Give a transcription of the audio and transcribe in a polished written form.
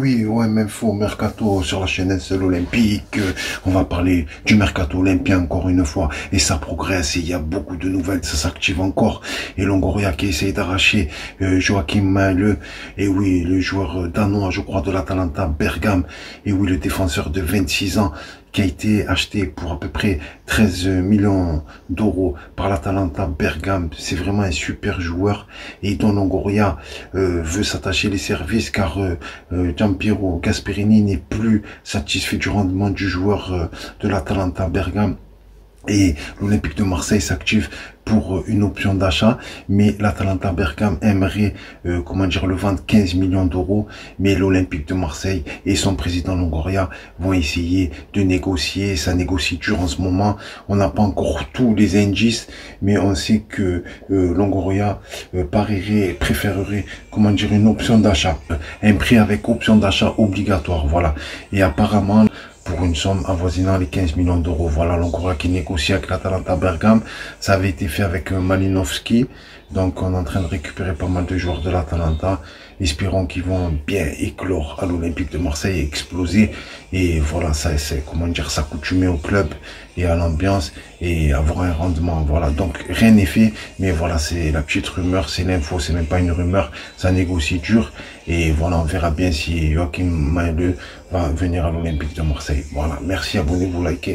Oui, OMF au Mercato sur la chaîne SL Olympique. On va parler du Mercato Olympien encore une fois. Et ça progresse, et il y a beaucoup de nouvelles, ça s'active encore. Et Longoria qui essaye d'arracher Joakim Maehle. Et oui, le joueur danois, je crois, de l'Atalanta Bergame. Et oui, le défenseur de 26 ans qui a été acheté pour à peu près 13 millions d'euros par l'Atalanta Bergame. C'est vraiment un super joueur. Et dont Longoria veut s'attacher les services car Giampiero Gasperini n'est plus satisfait du rendement du joueur de l'Atalanta Bergame. Et l'Olympique de Marseille s'active pour une option d'achat, mais l'Atalanta Bergame aimerait, le vendre 15 millions d'euros, mais l'Olympique de Marseille et son président Longoria vont essayer de négocier. Ça négocie dur en ce moment. On n'a pas encore tous les indices, mais on sait que Longoria préférerait, une option d'achat, un prix avec option d'achat obligatoire, voilà. Et apparemment, pour une somme avoisinant les 15 millions d'euros. Voilà Longoria qui négocie avec l'Atalanta Bergame. Ça avait été fait avec Malinowski. Donc on est en train de récupérer pas mal de joueurs de l'Atalanta. Espérons qu'ils vont bien éclore à l'Olympique de Marseille, exploser. Et voilà, ça c'est s'accoutumer au club et à l'ambiance et avoir un rendement. Voilà, donc rien n'est fait. Mais voilà, c'est la petite rumeur, c'est l'info, c'est même pas une rumeur. Ça négocie dur. Et voilà, on verra bien si Joakim Maehle va venir à l'Olympique de Marseille. Voilà, merci, abonnez-vous, likez.